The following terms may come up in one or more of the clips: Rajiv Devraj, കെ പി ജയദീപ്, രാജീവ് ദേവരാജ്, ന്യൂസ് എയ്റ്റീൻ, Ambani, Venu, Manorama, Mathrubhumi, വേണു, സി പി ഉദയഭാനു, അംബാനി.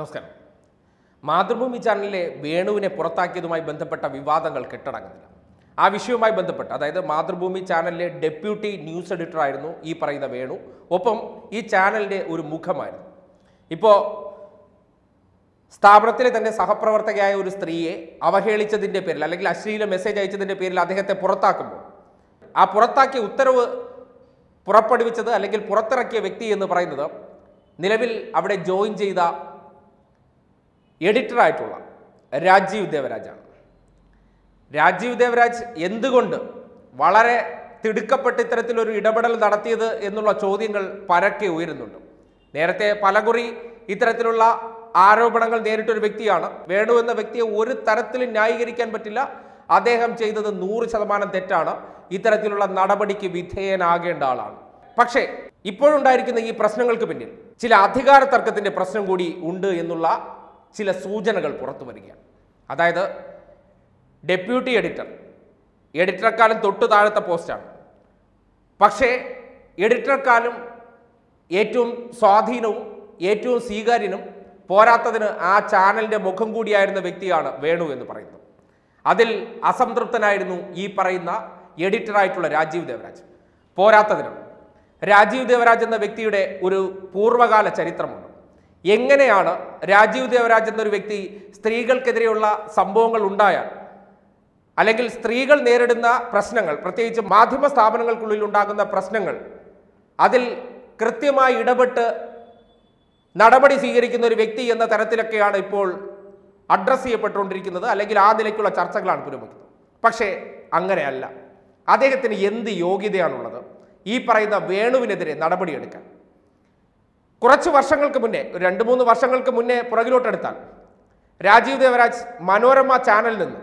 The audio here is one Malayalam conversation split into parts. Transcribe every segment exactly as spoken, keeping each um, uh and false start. നമസ്കാരം. മാതൃഭൂമി ചാനലിലെ വേണുവിനെ പുറത്താക്കിയതുമായി ബന്ധപ്പെട്ട വിവാദങ്ങൾ കെട്ടടങ്ങുന്നില്ല. ആ വിഷയവുമായി ബന്ധപ്പെട്ട് അതായത് മാതൃഭൂമി ചാനലിലെ ഡെപ്യൂട്ടി ന്യൂസ് എഡിറ്റർ ആയിരുന്നു ഈ പറയുന്ന വേണു. ഒപ്പം ഈ ചാനലിൻ്റെ ഒരു മുഖമായിരുന്നു. ഇപ്പോൾ സ്ഥാപനത്തിലെ തന്നെ സഹപ്രവർത്തകയായ ഒരു സ്ത്രീയെ അവഹേളിച്ചതിൻ്റെ പേരിൽ അല്ലെങ്കിൽ അശ്ലീല മെസ്സേജ് അയച്ചതിൻ്റെ പേരിൽ അദ്ദേഹത്തെ പുറത്താക്കുമ്പോൾ ആ പുറത്താക്കിയ ഉത്തരവ് പുറപ്പെടുവിച്ചത് അല്ലെങ്കിൽ പുറത്തിറക്കിയ വ്യക്തി എന്ന് പറയുന്നത് നിലവിൽ അവിടെ ജോയിൻ ചെയ്ത എഡിറ്ററായിട്ടുള്ള രാജീവ് ദേവരാജാണ്. രാജീവ് ദേവരാജ് എന്തുകൊണ്ട് വളരെ തിടുക്കപ്പെട്ട് ഇത്തരത്തിലൊരു ഇടപെടൽ നടത്തിയത് എന്നുള്ള ചോദ്യങ്ങൾ പരക്കെ ഉയരുന്നുണ്ട്. നേരത്തെ പലകുറി ഇത്തരത്തിലുള്ള ആരോപണങ്ങൾ നേരിട്ടൊരു വ്യക്തിയാണ് വേണു എന്ന വ്യക്തിയെ ഒരു തരത്തിലും ന്യായീകരിക്കാൻ പറ്റില്ല. അദ്ദേഹം ചെയ്തത് നൂറ് ശതമാനം തെറ്റാണ്. ഇത്തരത്തിലുള്ള നടപടിക്ക് വിധേയനാകേണ്ട ആളാണ്. പക്ഷേ ഇപ്പോഴുണ്ടായിരിക്കുന്ന ഈ പ്രശ്നങ്ങൾക്ക് പിന്നിൽ ചില അധികാര തർക്കത്തിൻ്റെ പ്രശ്നം കൂടി ഉണ്ട് എന്നുള്ള ചില സൂചനകൾ പുറത്തു വരികയാണ്. അതായത് ഡെപ്യൂട്ടി എഡിറ്റർ എഡിറ്ററെക്കാളും തൊട്ട് താഴത്തെ പോസ്റ്റാണ്. പക്ഷേ എഡിറ്ററെക്കാളും ഏറ്റവും സ്വാധീനവും ഏറ്റവും സ്വീകാര്യനും പോരാത്തതിന് ആ ചാനലിൻ്റെ മുഖം കൂടിയായിരുന്ന വ്യക്തിയാണ് വേണു എന്ന് പറയുന്നത്. അതിൽ അസംതൃപ്തനായിരുന്നു ഈ പറയുന്ന എഡിറ്ററായിട്ടുള്ള രാജീവ് ദേവരാജ്. പോരാത്തതിനും രാജീവ് ദേവരാജ് എന്ന വ്യക്തിയുടെ ഒരു പൂർവ്വകാല ചരിത്രമുണ്ട്. എങ്ങനെയാണ് രാജീവ് ദേവരാജ് എന്നൊരു വ്യക്തി സ്ത്രീകൾക്കെതിരെയുള്ള സംഭവങ്ങൾ ഉണ്ടായാൽ അല്ലെങ്കിൽ സ്ത്രീകൾ നേരിടുന്ന പ്രശ്നങ്ങൾ, പ്രത്യേകിച്ച് മാധ്യമ സ്ഥാപനങ്ങൾക്കുള്ളിൽ ഉണ്ടാകുന്ന പ്രശ്നങ്ങൾ, അതിൽ കൃത്യമായി ഇടപെട്ട് നടപടി സ്വീകരിക്കുന്ന ഒരു വ്യക്തി എന്ന തരത്തിലൊക്കെയാണ് ഇപ്പോൾ അഡ്രസ്സ് ചെയ്യപ്പെട്ടുകൊണ്ടിരിക്കുന്നത്, അല്ലെങ്കിൽ ആ നിലയ്ക്കുള്ള ചർച്ചകളാണ് പുരോഗമിക്കുന്നത്. പക്ഷേ അങ്ങനെയല്ല. അദ്ദേഹത്തിന് എന്ത് യോഗ്യതയാണുള്ളത് ഈ പറയുന്ന വേണുവിനെതിരെ നടപടിയെടുക്കാൻ? കുറച്ച് വർഷങ്ങൾക്ക് മുന്നേ, രണ്ട് മൂന്ന് വർഷങ്ങൾക്ക് മുന്നേ പുറകിലോട്ടെടുത്താൽ രാജീവ് ദേവരാജ് മനോരമ ചാനലിൽ നിന്ന്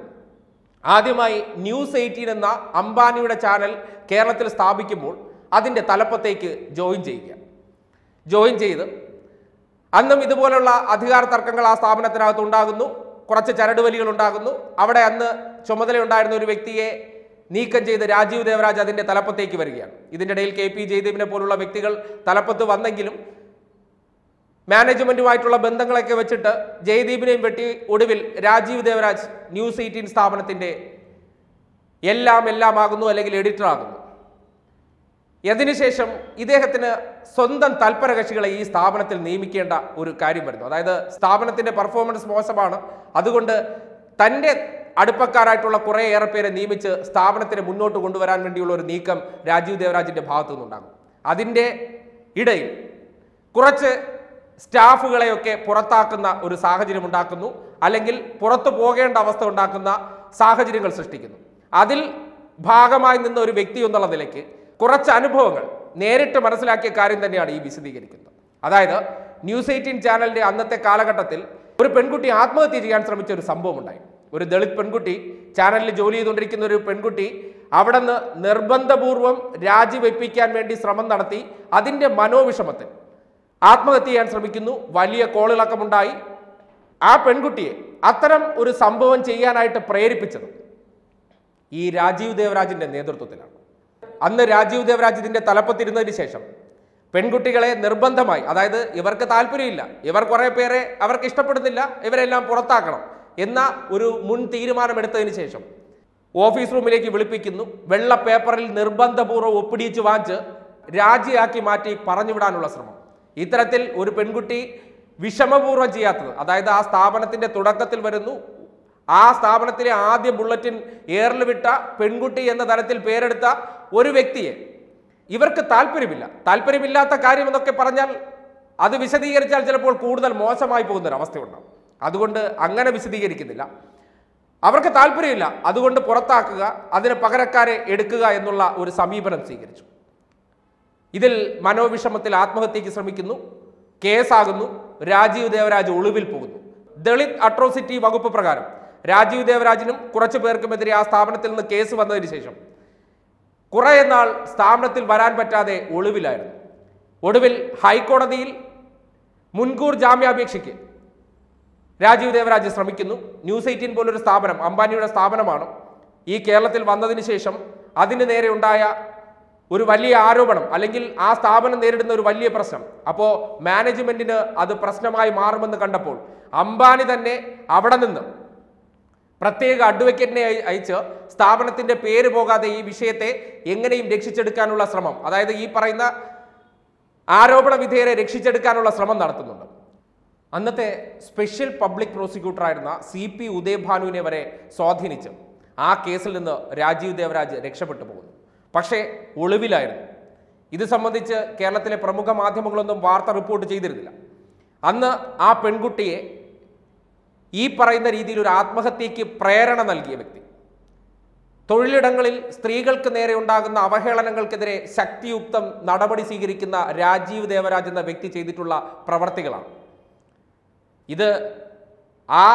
ആദ്യമായി ന്യൂസ് എയ്റ്റീൻ എന്ന അംബാനിയുടെ ചാനൽ കേരളത്തിൽ സ്ഥാപിക്കുമ്പോൾ അതിൻ്റെ തലപ്പത്തേക്ക് ജോയിൻ ചെയ്യുക ജോയിൻ ചെയ്ത് അന്നും ഇതുപോലുള്ള അധികാര തർക്കങ്ങൾ ആ സ്ഥാപനത്തിനകത്ത് ഉണ്ടാകുന്നു. കുറച്ച് ചരടുവലികൾ ഉണ്ടാകുന്നു. അവിടെ അന്ന് ചുമതലയുണ്ടായിരുന്ന ഒരു വ്യക്തിയെ നീക്കം ചെയ്ത് രാജീവ് ദേവരാജ് അതിൻ്റെ തലപ്പത്തേക്ക് വരികയാണ്. ഇതിൻ്റെ ഇടയിൽ കെ പി ജയദീപിനെ പോലുള്ള വ്യക്തികൾ തലപ്പത്ത് വന്നെങ്കിലും മാനേജ്മെൻറ്റുമായിട്ടുള്ള ബന്ധങ്ങളൊക്കെ വെച്ചിട്ട് ജയദീപിനെയും വെട്ടി ഒടുവിൽ രാജീവ് ദേവരാജ് ന്യൂസ് എയ്റ്റീൻ സ്ഥാപനത്തിൻ്റെ എല്ലാം എല്ലാം ആകുന്നു, അല്ലെങ്കിൽ എഡിറ്റർ ആകുന്നു. അതിനുശേഷം ഇദ്ദേഹത്തിന് സ്വന്തം തൽപരകക്ഷികളെ ഈ സ്ഥാപനത്തിൽ നിയമിക്കേണ്ട ഒരു കാര്യം വരുന്നു. അതായത് സ്ഥാപനത്തിൻ്റെ പെർഫോമൻസ് മോശമാണ്, അതുകൊണ്ട് തൻ്റെ അടുപ്പക്കാരായിട്ടുള്ള കുറേയേറെ പേരെ നിയമിച്ച് സ്ഥാപനത്തിന് മുന്നോട്ട് കൊണ്ടുവരാൻ വേണ്ടിയുള്ള ഒരു നീക്കം രാജീവ് ദേവരാജിൻ്റെ ഭാഗത്തു നിന്നുണ്ടാകും. അതിൻ്റെ ഇടയിൽ കുറച്ച് സ്റ്റാഫുകളെയൊക്കെ പുറത്താക്കുന്ന ഒരു സാഹചര്യം ഉണ്ടാക്കുന്നു, അല്ലെങ്കിൽ പുറത്തു പോകേണ്ട അവസ്ഥ ഉണ്ടാക്കുന്ന സാഹചര്യങ്ങൾ സൃഷ്ടിക്കുന്നു. അതിൽ ഭാഗമായി നിന്ന ഒരു വ്യക്തി എന്നുള്ള നിലയ്ക്ക് കുറച്ച് അനുഭവങ്ങൾ നേരിട്ട് മനസ്സിലാക്കിയ കാര്യം തന്നെയാണ് ഈ വിശദീകരിക്കുന്നത്. അതായത് ന്യൂസ് എയ്റ്റീൻ ചാനലിൻ്റെ അന്നത്തെ കാലഘട്ടത്തിൽ ഒരു പെൺകുട്ടി ആത്മഹത്യ ചെയ്യാൻ ശ്രമിച്ച ഒരു സംഭവം ഉണ്ടായി. ഒരു ദളിത് പെൺകുട്ടി, ചാനലിൽ ജോലി ചെയ്തുകൊണ്ടിരിക്കുന്ന ഒരു പെൺകുട്ടി അവിടെ നിന്ന് നിർബന്ധപൂർവം രാജിവെപ്പിക്കാൻ വേണ്ടി ശ്രമം നടത്തി. അതിൻ്റെ മനോവിഷമത്തിൽ ആത്മഹത്യ ചെയ്യാൻ ശ്രമിക്കുന്നു. വലിയ കോളിളക്കമുണ്ടായി. ആ പെൺകുട്ടിയെ അത്തരം ഒരു സംഭവം ചെയ്യാനായിട്ട് പ്രേരിപ്പിച്ചത് ഈ രാജീവ് ദേവരാജിൻ്റെ നേതൃത്വത്തിലാണ്. അന്ന് രാജീവ് ദേവരാജ് ഇതിൻ്റെ തലപ്പത്തിരുന്നതിന് ശേഷം പെൺകുട്ടികളെ നിർബന്ധമായി, അതായത് ഇവർക്ക് താല്പര്യമില്ല, ഇവർ കുറേ പേരെ അവർക്ക് ഇഷ്ടപ്പെടുന്നില്ല, ഇവരെല്ലാം പുറത്താക്കണം എന്ന ഒരു മുൻ തീരുമാനമെടുത്തതിന് ശേഷം ഓഫീസ് റൂമിലേക്ക് വിളിപ്പിക്കുന്നു. വെള്ള പേപ്പറിൽ നിർബന്ധപൂർവ്വം ഒപ്പിടിച്ച് വാങ്ങിച്ച് രാജിയാക്കി മാറ്റി പറഞ്ഞുവിടാനുള്ള ശ്രമം. ഇത്തരത്തിൽ ഒരു പെൺകുട്ടി വിഷമപൂർവ്വം ചെയ്യാത്തത്, അതായത് ആ സ്ഥാപനത്തിൻ്റെ തുടക്കത്തിൽ വരുന്നു, ആ സ്ഥാപനത്തിലെ ആദ്യ ബുള്ളറ്റിൻ എയറിൽ വിട്ട പെൺകുട്ടി എന്ന തരത്തിൽ പേരെടുത്ത ഒരു വ്യക്തിയെ ഇവർക്ക് താല്പര്യമില്ല. താല്പര്യമില്ലാത്ത കാര്യം എന്നൊക്കെ പറഞ്ഞാൽ അത് വിശദീകരിച്ചാൽ ചിലപ്പോൾ കൂടുതൽ മോശമായി പോകുന്നൊരവസ്ഥയുണ്ടാകും. അതുകൊണ്ട് അങ്ങനെ വിശദീകരിക്കുന്നില്ല. അവർക്ക് താല്പര്യമില്ല, അതുകൊണ്ട് പുറത്താക്കുക, അതിന് പകരക്കാരെ എടുക്കുക എന്നുള്ള ഒരു സമീപനം സ്വീകരിച്ചു. ഇതിൽ മനോവിഷമത്തിൽ ആത്മഹത്യയ്ക്ക് ശ്രമിക്കുന്നു, കേസാകുന്നു, രാജീവ് ദേവരാജ് ഒളിവിൽ പോകുന്നു. ദളിത് അട്രോസിറ്റി വകുപ്പ് പ്രകാരം രാജീവ് ദേവരാജിനും കുറച്ചു പേർക്കുമെതിരെ ആ സ്ഥാപനത്തിൽ നിന്ന് കേസ് വന്നതിന് ശേഷം കുറേ നാൾ സ്ഥാപനത്തിൽ വരാൻ പറ്റാതെ ഒളിവിലായിരുന്നു. ഒടുവിൽ ഹൈക്കോടതിയിൽ മുൻകൂർ ജാമ്യാപേക്ഷയ്ക്ക് രാജീവ് ദേവരാജ് ശ്രമിക്കുന്നു. ന്യൂസ് എയ്റ്റീൻ പോലൊരു സ്ഥാപനം, അംബാനിയുടെ സ്ഥാപനമാണ്, ഈ കേരളത്തിൽ വന്നതിന് ശേഷം അതിന് നേരെ ഉണ്ടായ ഒരു വലിയ ആരോപണം അല്ലെങ്കിൽ ആ സ്ഥാപനം നേരിടുന്ന ഒരു വലിയ പ്രശ്നം അപ്പോൾ മാനേജ്മെന്റിന് അത് പ്രശ്നമായി മാറുമെന്ന് കണ്ടപ്പോൾ അംബാനി തന്നെ അവിടെ നിന്ന് പ്രത്യേക അഡ്വക്കേറ്റിനെ അയച്ച് സ്ഥാപനത്തിന്റെ പേര് പോകാതെ ഈ വിഷയത്തെ എങ്ങനെയും രക്ഷിച്ചെടുക്കാനുള്ള ശ്രമം അതായത് ഈ പറയുന്ന ആരോപണ വിധേയരെ രക്ഷിച്ചെടുക്കാനുള്ള ശ്രമം നടത്തുന്നുണ്ട്. അന്നത്തെ സ്പെഷ്യൽ പബ്ലിക് പ്രോസിക്യൂട്ടറായിരുന്ന സി പി ഉദയഭാനുവിനെ വരെ സ്വാധീനിച്ച് ആ കേസിൽ നിന്ന് രാജീവ് ദേവരാജ് രക്ഷപ്പെട്ടു പോകുന്നു. പക്ഷേ ഒളിവിലായിരുന്നു. ഇത് സംബന്ധിച്ച് കേരളത്തിലെ പ്രമുഖ മാധ്യമങ്ങളൊന്നും വാർത്ത റിപ്പോർട്ട് ചെയ്തിരുന്നില്ല. അന്ന് ആ പെൺകുട്ടിയെ ഈ പറയുന്ന രീതിയിൽ ഒരു ആത്മഹത്യയ്ക്ക് പ്രേരണ നൽകിയ വ്യക്തി, തൊഴിലിടങ്ങളിൽ സ്ത്രീകൾക്ക് നേരെ ഉണ്ടാകുന്ന അവഹേളനങ്ങൾക്കെതിരെ ശക്തിയുക്തം നടപടി സ്വീകരിക്കുന്ന രാജീവ് ദേവരാജ് എന്ന വ്യക്തി ചെയ്തിട്ടുള്ള പ്രവർത്തികളാണ് ഇത്. ആ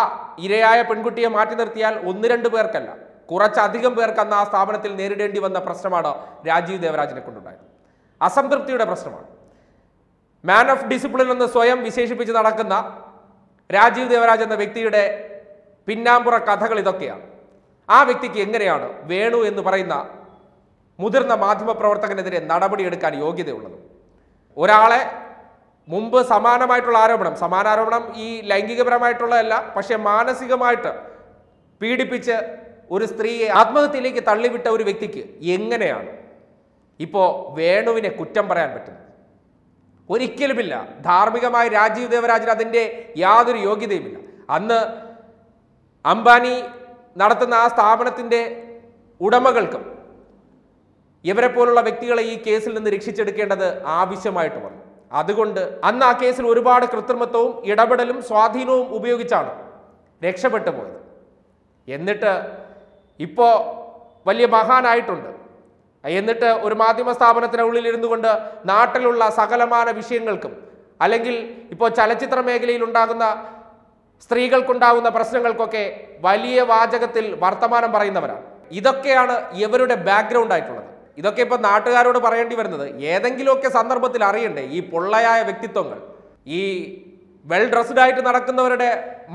ഇരയായ പെൺകുട്ടിയെ മാറ്റി നിർത്തിയാൽ ഒന്ന് രണ്ട് പേർക്കല്ല, കുറച്ചധികം പേർക്ക് അന്ന് ആ സ്ഥാപനത്തിൽ നേരിടേണ്ടി വന്ന പ്രശ്നമാണ് രാജീവ് ദേവരാജിനെ കൊണ്ടുണ്ടായത്. അസംതൃപ്തിയുടെ പ്രശ്നമാണ്. മാൻ ഓഫ് ഡിസിപ്ലിൻ എന്ന് സ്വയം വിശേഷിപ്പിച്ച് നടക്കുന്ന രാജീവ് ദേവരാജ് എന്ന വ്യക്തിയുടെ പിന്നാമ്പുറ കഥകൾ ഇതൊക്കെയാണ്. ആ വ്യക്തിക്ക് എങ്ങനെയാണ് വേണു എന്ന് പറയുന്ന മുതിർന്ന മാധ്യമപ്രവർത്തകനെതിരെ നടപടിയെടുക്കാൻ യോഗ്യതയുള്ളത്? ഒരാളെ മുമ്പ് സമാനമായിട്ടുള്ള ആരോപണം, സമാനാരോപണം ഈ ലൈംഗികപരമായിട്ടുള്ളതല്ല, പക്ഷേ മാനസികമായിട്ട് പീഡിപ്പിച്ച് ഒരു സ്ത്രീയെ ആത്മഹത്യയിലേക്ക് തള്ളിവിട്ട ഒരു വ്യക്തിക്ക് എങ്ങനെയാണ് ഇപ്പോൾ വേണുവിനെ കുറ്റം പറയാൻ പറ്റുന്നത്? ഒരിക്കലുമില്ല. ധാർമ്മികമായി രാജീവ് ദേവരാജിന് അതിൻ്റെ യാതൊരു യോഗ്യതയുമില്ല. അന്ന് അംബാനി നടത്തുന്ന ആ സ്ഥാപനത്തിൻ്റെ ഉടമകൾക്കും ഇവരെ പോലുള്ള വ്യക്തികളെ ഈ കേസിൽ നിന്ന് രക്ഷിച്ചെടുക്കേണ്ടത് ആവശ്യമായിട്ട് വന്നു. അതുകൊണ്ട് അന്ന് ആ കേസിൽ ഒരുപാട് കൃത്രിമത്വവും ഇടപെടലും സ്വാധീനവും ഉപയോഗിച്ചാണ് രക്ഷപ്പെട്ടു പോയത്. എന്നിട്ട് ഇപ്പോൾ വലിയ മഹാനായിട്ടുണ്ട്. എന്നിട്ട് ഒരു മാധ്യമ സ്ഥാപനത്തിനുള്ളിൽ ഇരുന്നു കൊണ്ട് നാട്ടിലുള്ള സകലമാന വിഷയങ്ങൾക്കും അല്ലെങ്കിൽ ഇപ്പോൾ ചലച്ചിത്ര മേഖലയിൽ ഉണ്ടാകുന്ന സ്ത്രീകൾക്കുണ്ടാകുന്ന പ്രശ്നങ്ങൾക്കൊക്കെ വലിയ വാചകത്തിൽ വർത്തമാനം പറയുന്നവരാണ്. ഇതൊക്കെയാണ് ഇവരുടെ ബാക്ക്ഗ്രൗണ്ട് ആയിട്ടുള്ളത്. ഇതൊക്കെ ഇപ്പോൾ നാട്ടുകാരോട് പറയേണ്ടി വരുന്നത്. ഏതെങ്കിലുമൊക്കെ സന്ദർഭത്തിൽ അറിയണ്ടേ ഈ പൊള്ളയായ വ്യക്തിത്വങ്ങൾ, ഈ വെൽ ഡ്രസ്ഡ് ആയിട്ട് നടക്കുന്നവരുടെ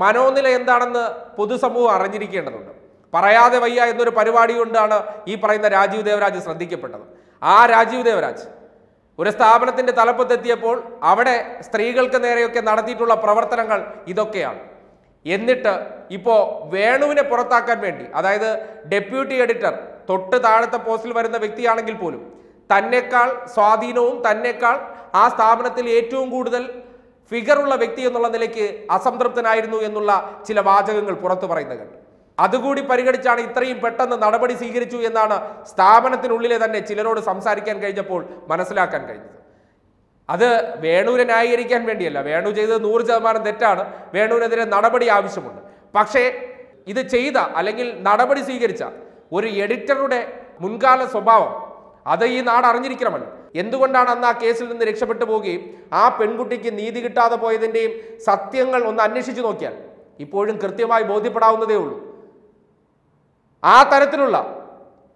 മനോനില എന്താണെന്ന് പൊതുസമൂഹം അറിഞ്ഞിരിക്കേണ്ടതുണ്ട്. പറയാതെ വയ്യ എന്നൊരു പരിപാടി കൊണ്ടാണ് ഈ പറയുന്ന രാജീവ് ദേവരാജ് ശ്രദ്ധിക്കപ്പെട്ടത്. ആ രാജീവ് ദേവരാജ് ഒരു സ്ഥാപനത്തിൻ്റെ തലപ്പത്തെത്തിയപ്പോൾ അവിടെ സ്ത്രീകൾക്ക് നേരെയൊക്കെ നടത്തിയിട്ടുള്ള പ്രവർത്തനങ്ങൾ ഇതൊക്കെയാണ്. എന്നിട്ട് ഇപ്പോൾ വേണുവിനെ പുറത്താക്കാൻ വേണ്ടി, അതായത് ഡെപ്യൂട്ടി എഡിറ്റർ തൊട്ട് താഴത്തെ പോസ്റ്റിൽ വരുന്ന വ്യക്തിയാണെങ്കിൽ പോലും തന്നെക്കാൾ സ്വാധീനവും തന്നെക്കാൾ ആ സ്ഥാപനത്തിൽ ഏറ്റവും കൂടുതൽ ഫിഗറുള്ള വ്യക്തി എന്നുള്ള നിലയ്ക്ക് അസംതൃപ്തനായിരുന്നു എന്നുള്ള ചില വാചകങ്ങൾ പുറത്തു പറയുന്നത് കണ്ടു. അതുകൂടി പരിഗണിച്ചാണ് ഇത്രയും പെട്ടെന്ന് നടപടി സ്വീകരിച്ചു എന്നാണ് സ്ഥാപനത്തിനുള്ളിലെ തന്നെ ചിലരോട് സംസാരിക്കാൻ കഴിഞ്ഞപ്പോൾ മനസ്സിലാക്കാൻ കഴിഞ്ഞത്. അത് വേണുവിനെ ന്യായീകരിക്കാൻ വേണ്ടിയല്ല. വേണു ചെയ്തത് നൂറ് ശതമാനം തെറ്റാണ്. വേണുവിനെതിരെ നടപടി ആവശ്യമുണ്ട്. പക്ഷേ ഇത് ചെയ്ത അല്ലെങ്കിൽ നടപടി സ്വീകരിച്ച ഒരു എഡിറ്ററുടെ മുൻകാല സ്വഭാവം അത് ഈ നാട് അറിഞ്ഞിരിക്കണമല്ലോ. എന്തുകൊണ്ടാണ് അന്ന് ആ കേസിൽ നിന്ന് രക്ഷപ്പെട്ടു പോവുകയും ആ പെൺകുട്ടിക്ക് നീതി കിട്ടാതെ പോയതിൻ്റെയും സത്യങ്ങൾ ഒന്ന് അന്വേഷിച്ചു നോക്കിയാൽ ഇപ്പോഴും കൃത്യമായി ബോധ്യപ്പെടാവുന്നതേ ഉള്ളൂ. ആ തരത്തിലുള്ള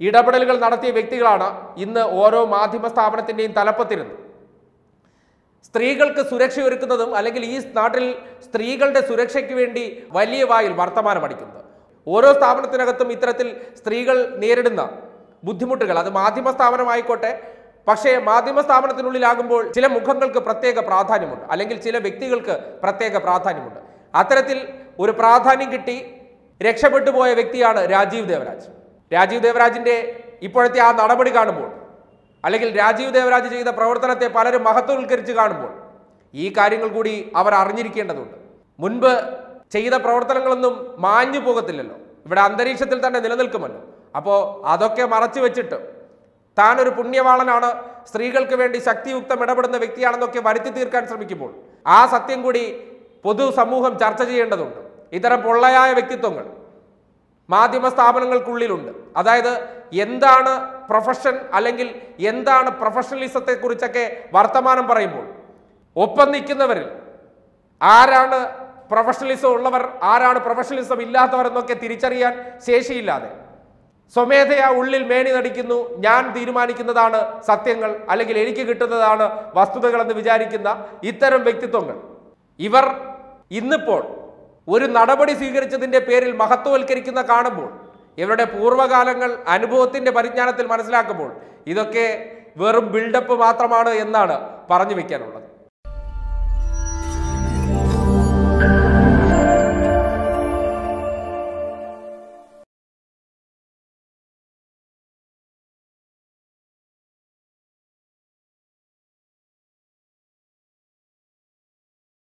ഇടപെടലുകൾ നടത്തിയ വ്യക്തികളാണ് ഇന്ന് ഓരോ മാധ്യമ സ്ഥാപനത്തിൻ്റെയും തലപ്പത്തിരുന്നത്. സ്ത്രീകൾക്ക് സുരക്ഷയൊരുക്കുന്നതും അല്ലെങ്കിൽ ഈ നാട്ടിൽ സ്ത്രീകളുടെ സുരക്ഷയ്ക്ക് വേണ്ടി വലിയ വായിൽ വർത്തമാനം അടിക്കുന്നത്, ഓരോ സ്ഥാപനത്തിനകത്തും ഇത്തരത്തിൽ സ്ത്രീകൾ നേരിടുന്ന ബുദ്ധിമുട്ടുകൾ, അത് മാധ്യമ സ്ഥാപനമായിക്കോട്ടെ, പക്ഷേ മാധ്യമ സ്ഥാപനത്തിനുള്ളിലാകുമ്പോൾ ചില മുഖങ്ങൾക്ക് പ്രത്യേക പ്രാധാന്യമുണ്ട് അല്ലെങ്കിൽ ചില വ്യക്തികൾക്ക് പ്രത്യേക പ്രാധാന്യമുണ്ട്. അത്തരത്തിൽ ഒരു പ്രാധാന്യം കിട്ടി രക്ഷപ്പെട്ടു പോയ വ്യക്തിയാണ് രാജീവ് ദേവരാജ്. രാജീവ് ദേവരാജിൻ്റെ ഇപ്പോഴത്തെ ആ നടപടി കാണുമ്പോൾ അല്ലെങ്കിൽ രാജീവ് ദേവരാജ് ചെയ്ത പ്രവർത്തനത്തെ പലരും മഹത്വവൽക്കരിച്ച് കാണുമ്പോൾ ഈ കാര്യങ്ങൾ കൂടി അവർ അറിഞ്ഞിരിക്കേണ്ടതുണ്ട്. മുൻപ് ചെയ്ത പ്രവർത്തനങ്ങളൊന്നും മാഞ്ഞു പോകത്തില്ലല്ലോ, ഇവിടെ അന്തരീക്ഷത്തിൽ തന്നെ നിലനിൽക്കുമല്ലോ. അപ്പോൾ അതൊക്കെ മറച്ചു വെച്ചിട്ട് താനൊരു പുണ്യവാളനാണ്, സ്ത്രീകൾക്ക് വേണ്ടി ശക്തിയുക്തം ഇടപെടുന്ന വ്യക്തിയാണെന്നൊക്കെ വരുത്തി തീർക്കാൻ ശ്രമിക്കുമ്പോൾ ആ സത്യം കൂടി പൊതുസമൂഹം ചർച്ച ചെയ്യേണ്ടതുണ്ട്. ഇത്തരം പൊള്ളയായ വ്യക്തിത്വങ്ങൾ മാധ്യമ സ്ഥാപനങ്ങൾക്കുള്ളിലുണ്ട്. അതായത് എന്താണ് പ്രൊഫഷൻ അല്ലെങ്കിൽ എന്താണ് പ്രൊഫഷണലിസത്തെക്കുറിച്ചൊക്കെ വർത്തമാനം പറയുമ്പോൾ ഒപ്പം നിൽക്കുന്നവരിൽ ആരാണ് പ്രൊഫഷണലിസം ഉള്ളവർ, ആരാണ് പ്രൊഫഷണലിസം ഇല്ലാത്തവർ എന്നൊക്കെ തിരിച്ചറിയാൻ ശേഷിയില്ലാതെ സ്വമേധയാ ഉള്ളിൽ മേനി നടിക്കുന്നു, ഞാൻ തീരുമാനിക്കുന്നതാണ് സത്യങ്ങൾ അല്ലെങ്കിൽ എനിക്ക് കിട്ടുന്നതാണ് വസ്തുതകളെന്ന് വിചാരിക്കുന്ന ഇത്തരം വ്യക്തിത്വങ്ങൾ ഇവർ ഇന്നിപ്പോൾ ഒരു നടപടി സ്വീകരിച്ചതിൻ്റെ പേരിൽ മഹത്വവൽക്കരിക്കുന്ന കാണുമ്പോൾ, ഇവരുടെ പൂർവ്വകാലങ്ങൾ അനുഭവത്തിൻ്റെ പരിജ്ഞാനത്തിൽ മനസ്സിലാക്കുമ്പോൾ ഇതൊക്കെ വെറും ബിൽഡപ്പ് മാത്രമാണ് എന്നാണ് പറഞ്ഞു വെക്കാനുള്ളത്.